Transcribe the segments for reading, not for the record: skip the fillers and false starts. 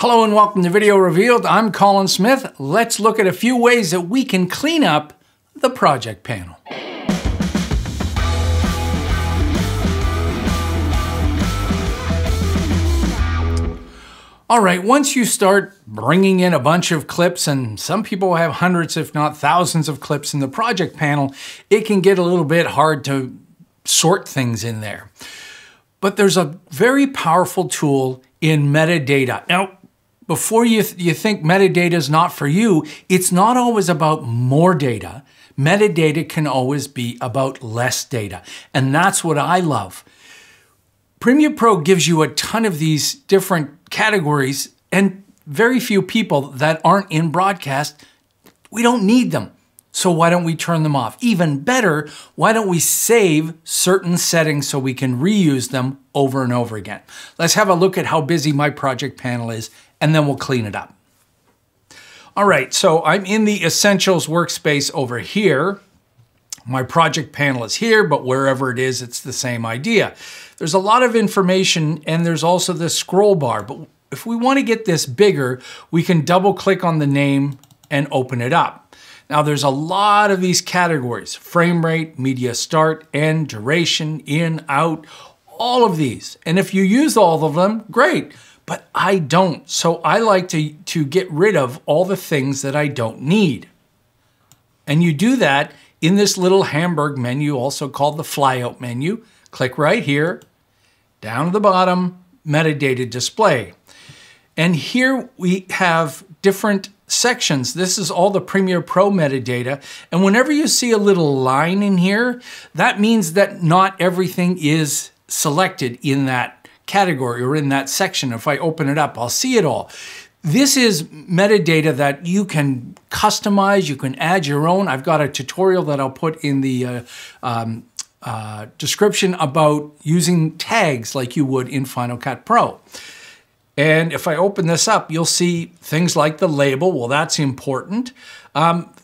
Hello and welcome to Video Revealed. I'm Colin Smith. Let's look at a few ways that we can clean up the project panel. All right, once you start bringing in a bunch of clips, and some people have hundreds if not thousands of clips in the project panel, it can get a little bit hard to sort things in there. But there's a very powerful tool in metadata. Now, before you think metadata is not for you, it's not always about more data. Metadata can always be about less data, and that's what I love. Premiere Pro gives you a ton of these different categories, and very few people that aren't in broadcast, we don't need them. So why don't we turn them off? Even better, why don't we save certain settings so we can reuse them over and over again? Let's have a look at how busy my project panel is, and then we'll clean it up. All right, so I'm in the Essentials workspace over here. My project panel is here, but wherever it is, it's the same idea. There's a lot of information, and there's also the scroll bar, but if we want to get this bigger, we can double click on the name and open it up. Now there's a lot of these categories: frame rate, media start, end, duration, in, out, all of these. And if you use all of them, great, but I don't. So I like to get rid of all the things that I don't need. And you do that in this little hamburg menu, also called the flyout menu. Click right here, down to the bottom, metadata display. And here we have different sections. This is all the Premiere Pro metadata. And whenever you see a little line in here, that means that not everything is selected in that category or in that section. If I open it up, I'll see it all. This is metadata that you can customize, you can add your own. I've got a tutorial that I'll put in the description about using tags like you would in Final Cut Pro. And if I open this up, you'll see things like the label. Well, that's important.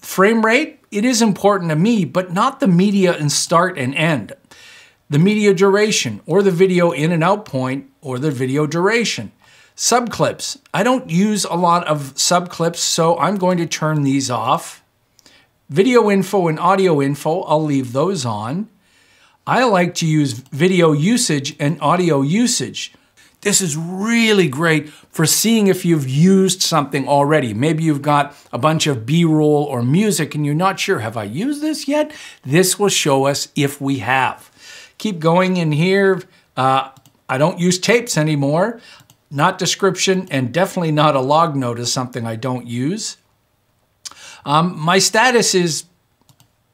Frame rate, it is important to me, but not the media and start and end. The media duration, or the video in and out point, or the video duration. Subclips, I don't use a lot of subclips, so I'm going to turn these off. Video info and audio info, I'll leave those on. I like to use video usage and audio usage. This is really great for seeing if you've used something already. Maybe you've got a bunch of B-roll or music and you're not sure, have I used this yet? This will show us if we have. Keep going in here. I don't use tapes anymore. Not description, and definitely not a log note is something I don't use. My status is,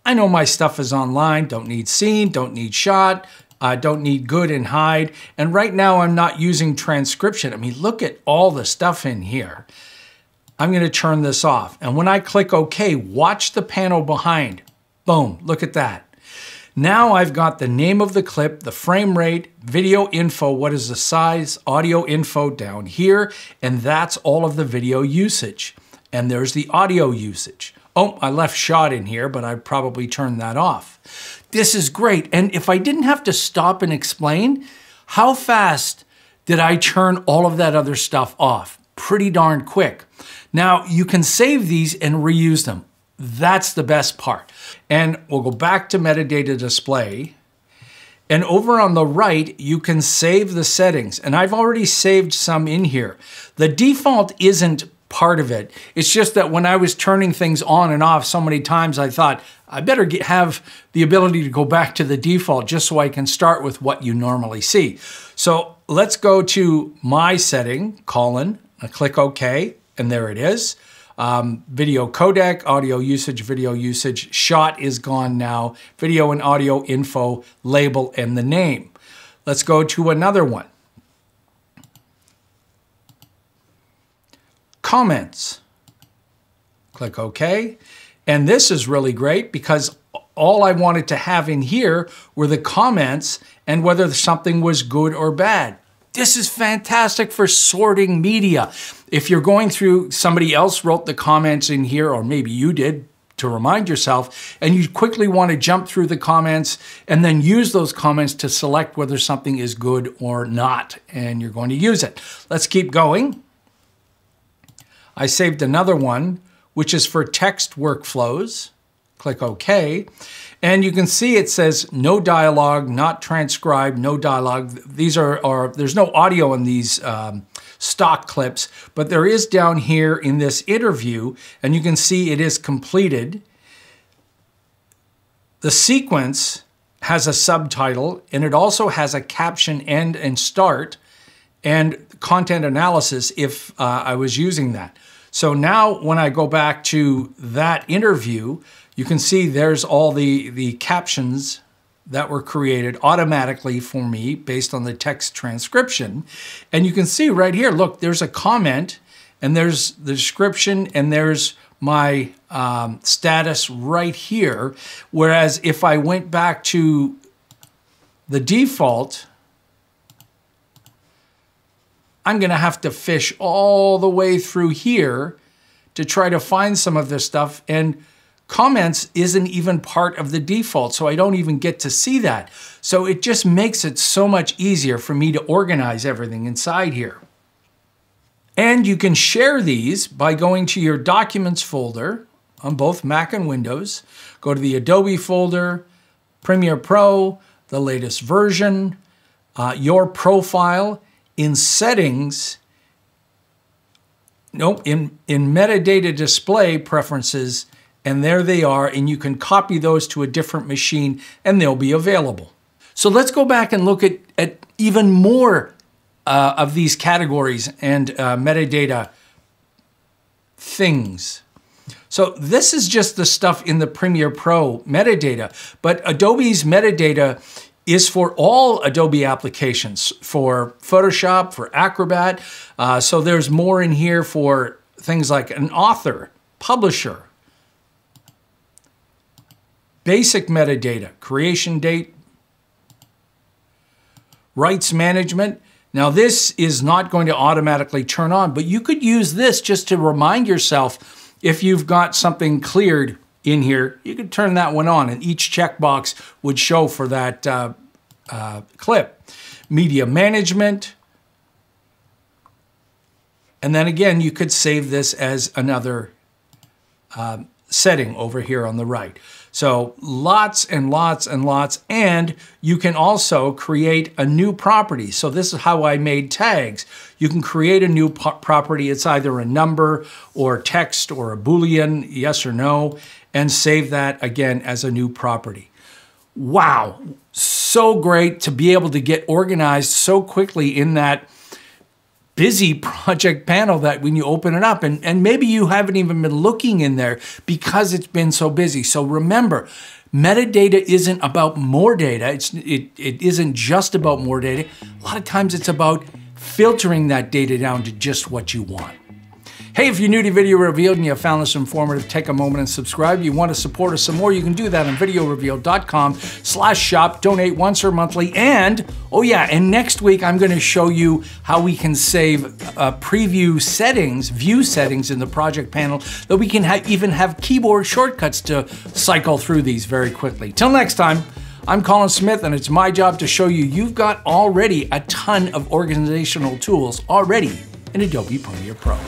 I know my stuff is online. Don't need scene, don't need shot. I don't need good and hide. And right now I'm not using transcription. I mean, look at all the stuff in here. I'm gonna turn this off. And when I click OK, watch the panel behind. Boom, look at that. Now I've got the name of the clip, the frame rate, video info, what is the size, audio info down here, and that's all of the video usage. And there's the audio usage. Oh, I left shot in here, but I probably turned that off. This is great. And if I didn't have to stop and explain, how fast did I turn all of that other stuff off? Pretty darn quick. Now you can save these and reuse them. That's the best part. And we'll go back to metadata display. And over on the right, you can save the settings. And I've already saved some in here. The default isn't part of it. It's just that when I was turning things on and off so many times, I thought, I better have the ability to go back to the default just so I can start with what you normally see. So let's go to my setting, Colin, I click OK, and there it is. Video codec, audio usage, shot is gone now, video and audio info, label, and the name. Let's go to another one. Comments. Click OK. And this is really great because all I wanted to have in here were the comments and whether something was good or bad. This is fantastic for sorting media. If you're going through, somebody else wrote the comments in here, or maybe you did to remind yourself, and you quickly want to jump through the comments and then use those comments to select whether something is good or not, and you're going to use it. Let's keep going. I saved another one, which is for text workflows. Click OK. And you can see it says no dialogue, not transcribed, no dialogue. These are there's no audio in these stock clips, but there is down here in this interview, and you can see it is completed. The sequence has a subtitle, and it also has a caption end and start and content analysis if I was using that. So now when I go back to that interview, you can see there's all the captions that were created automatically for me based on the text transcription. And you can see right here, look, there's a comment and there's the description and there's my status right here. Whereas if I went back to the default, I'm gonna have to fish all the way through here to try to find some of this stuff, and comments isn't even part of the default, so I don't even get to see that. So it just makes it so much easier for me to organize everything inside here. And you can share these by going to your Documents folder on both Mac and Windows. Go to the Adobe folder, Premiere Pro, the latest version, your profile, in Settings, in Metadata Display Preferences, and there they are, and you can copy those to a different machine and they'll be available. So let's go back and look at even more of these categories and metadata things. So this is just the stuff in the Premiere Pro metadata, but Adobe's metadata is for all Adobe applications, for Photoshop, for Acrobat. So there's more in here for things like an author, publisher, basic metadata, creation date, rights management. Now this is not going to automatically turn on, but you could use this just to remind yourself if you've got something cleared in here, you could turn that one on and each checkbox would show for that clip. Media management. And then again, you could save this as another setting over here on the right. So lots and lots and lots, and you can also create a new property. So this is how I made tags. You can create a new property. It's either a number or text or a Boolean, yes or no, and save that again as a new property. Wow, so great to be able to get organized so quickly in that busy project panel that when you open it up, and maybe you haven't even been looking in there because it's been so busy. So remember, metadata isn't about more data. It isn't just about more data. A lot of times it's about filtering that data down to just what you want. Hey, if you're new to Video Revealed and you found this informative, take a moment and subscribe. You want to support us some more, you can do that on videorevealed.com/shop. Donate once or monthly. And, oh yeah, and next week I'm going to show you how we can save preview settings, view settings in the project panel, that we can even have keyboard shortcuts to cycle through these very quickly. Till next time, I'm Colin Smith, and it's my job to show you you've got already a ton of organizational tools already in Adobe Premiere Pro.